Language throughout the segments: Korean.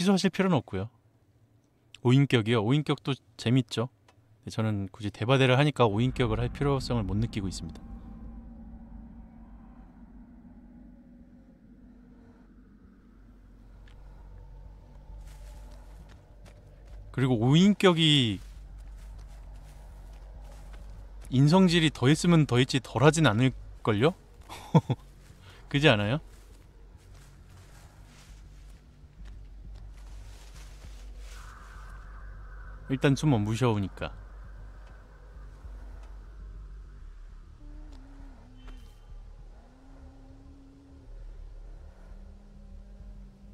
취소하실 필요는 없고요. 5인격이요. 5인격도 재밌죠. 저는 굳이 대바대를 하니까 5인격을 할 필요성을 못 느끼고 있습니다. 그리고 5인격이 인성질이 더했으면 더했지 덜하진 않을걸요? 그지 않아요? 일단 좀 무서우니까.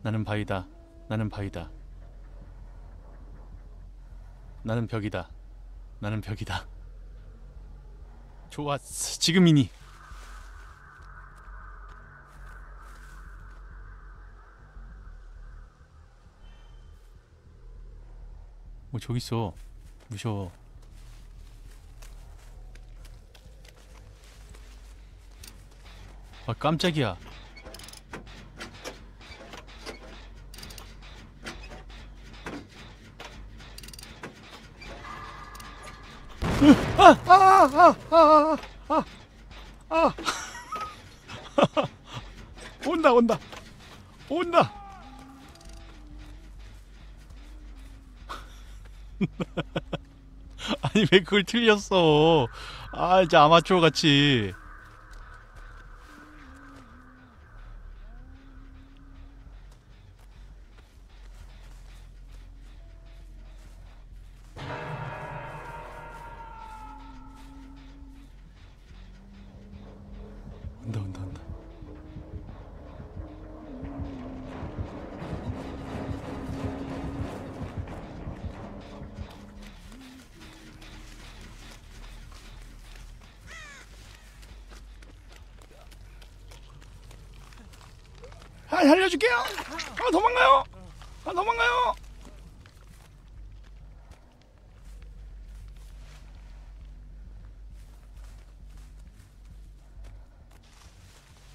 나는 바위다. 나는 바위다. 나는 벽이다. 나는 벽이다. 좋았어. 지금이니. 뭐 저기 있어. 무서워. 아 깜짝이야. 온다 온다 온다. 아니 왜 그걸 틀렸어. 아 이제 아마추어 같이. 살려줄게요. 아 도망가요. 아 도망가요.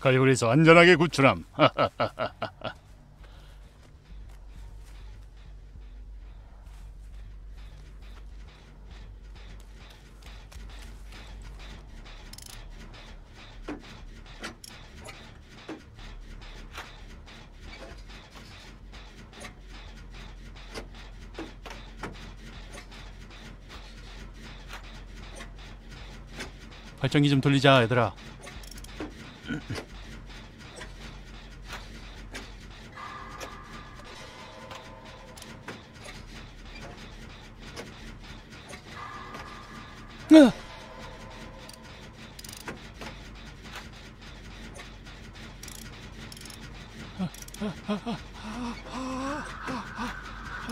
갈고리에서 안전하게 구출함. 발전기 좀 돌리자 얘들아.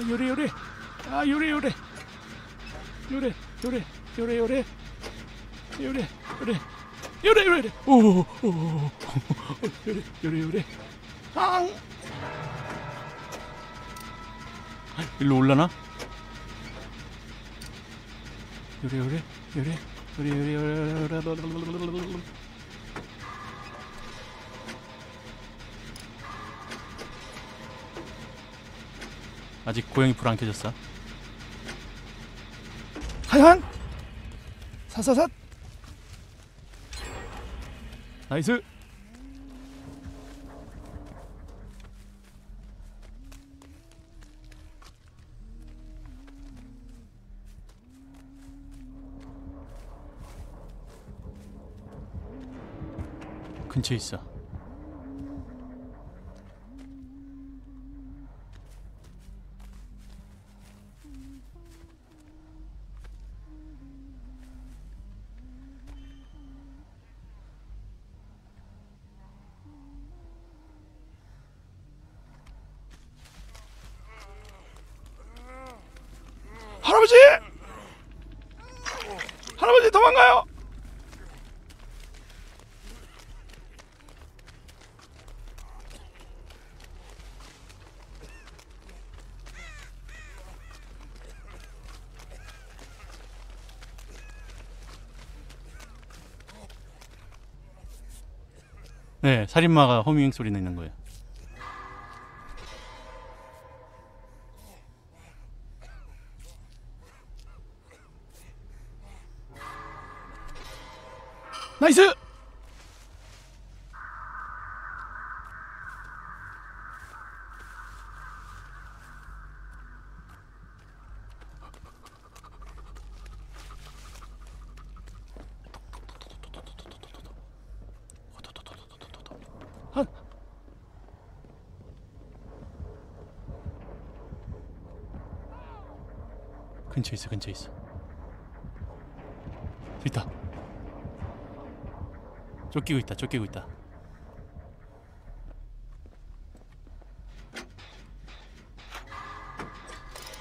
요래 요래. 아 요래 요래. 요래 요래 요래 요래. 요래 요래 요래 요래. 오오오 요래 요래 요래. 앙 일로 올라나? 요래 요래 요래 요래 요래 요래. 아직 고양이 불 안 켜졌어. 하얀 사사삿. 나이스. 근처에 있어. 할아버지! 할아버지 도망가요! 네, 살인마가 허밍 소리 내는 거예요. 나이스! 근처에 있어, 근처에 있어. 있다. 쫓기고 있다, 쫓기고 있다.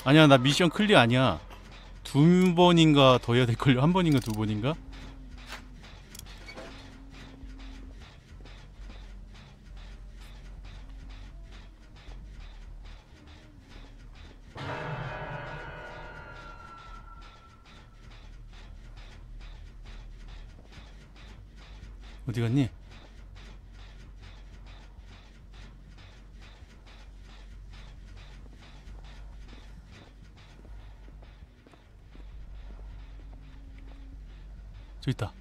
아니야, 나 미션 클리어 아니야. 두 번인가 더 해야 될걸요? 한 번인가 두 번인가? 어디 갔니? 저기 있다.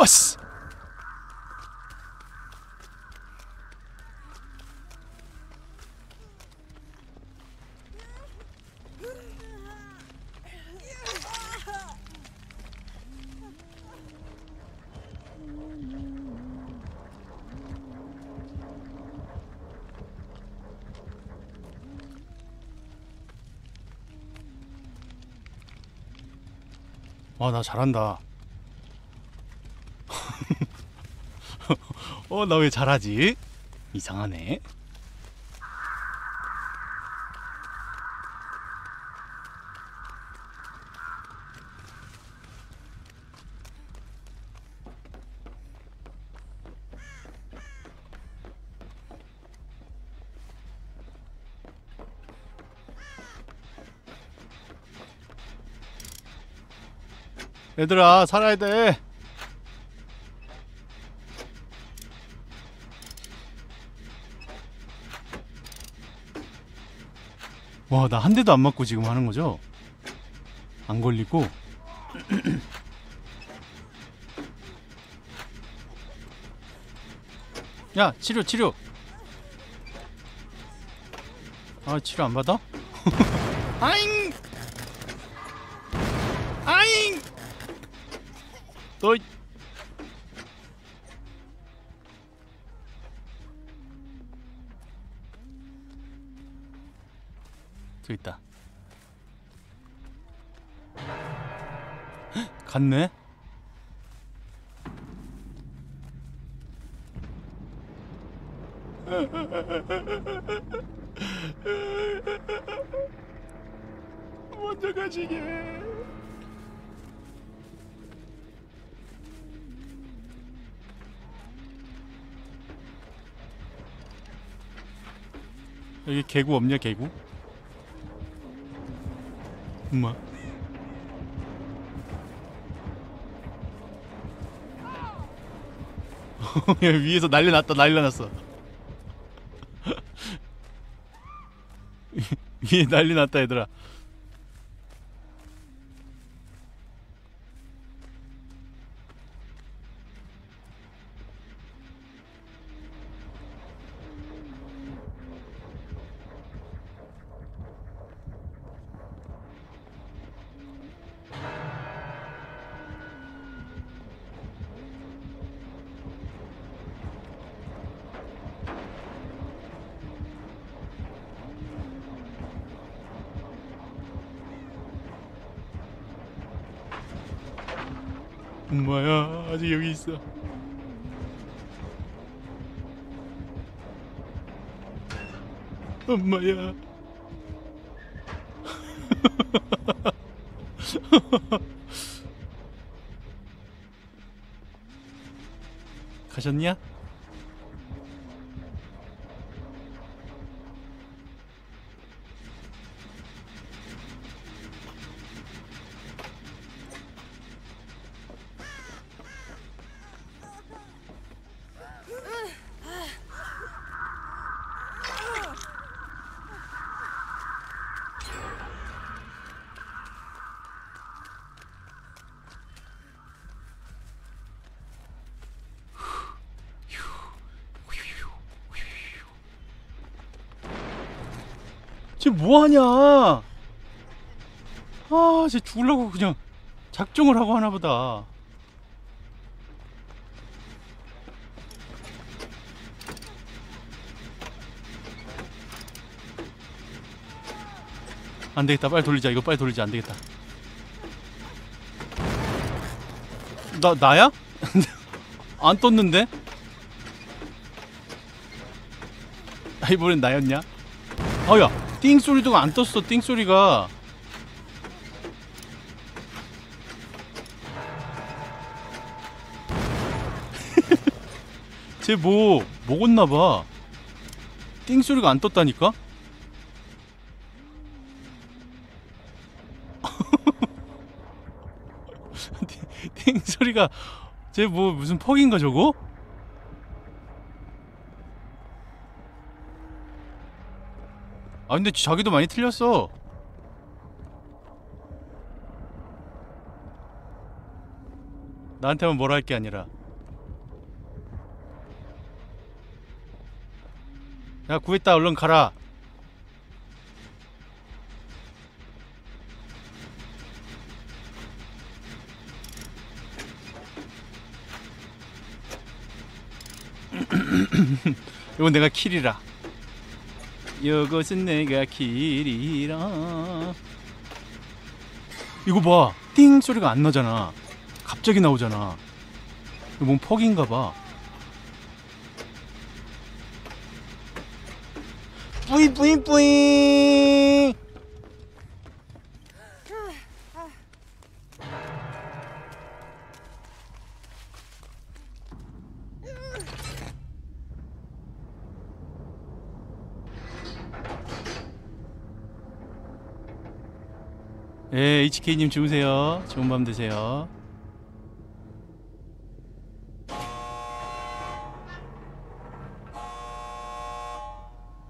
좋았어. 아, 나 잘한다. 나 왜 잘하지? 이상하네. 얘들아, 살아야 돼. 와, 나 한 대도 안 맞고 지금 하는 거죠? 안 걸리고. 야, 치료, 치료. 아, 치료 안 받아? 아잉! 아잉! 어이. 저 있다. 헉, 갔네. 먼저 가시게. 여기 개구 없냐, 개구? 엄마. 위에서 난리 났다, 난리 났어. 위에 난리 났다, 얘들아. 엄마야, 아직 여기 있어. 엄마야. 가셨냐? 쟤 뭐하냐. 아, 쟤 죽으려고 그냥 작정을 하고 하나보다. 안되겠다, 빨리 돌리자. 이거 빨리 돌리자. 안되겠다. 나야? 안 떴는데? 아, 이번엔 나였냐? 아야, 띵소리도 안 떴어. 띵소리가 쟤 먹었나봐. 띵소리가 안 떴다니까? 띵소리가 쟤 무슨 퍽인가 저거? 아, 근데 자기도 많이 틀렸어. 나한테만 뭐라 할 게 아니라. 야, 구했다. 얼른 가라. 이건 내가 킬이라. 이것은 내가 길이라. 이거 봐, 띵 소리가 안 나잖아. 갑자기 나오잖아. 이거 뭔 퍽인가봐. 뿌잉 뿌잉 뿌잉. 예, HK님 주무세요. 좋은 밤 되세요.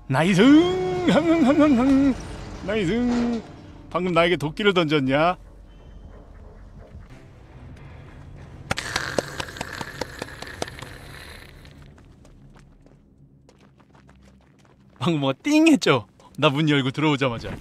나이스! 흥흥흥흥! 나이스! 방금 나에게 도끼를 던졌냐? 방금 뭐가 띵 했죠? 나 문 열고 들어오자마자.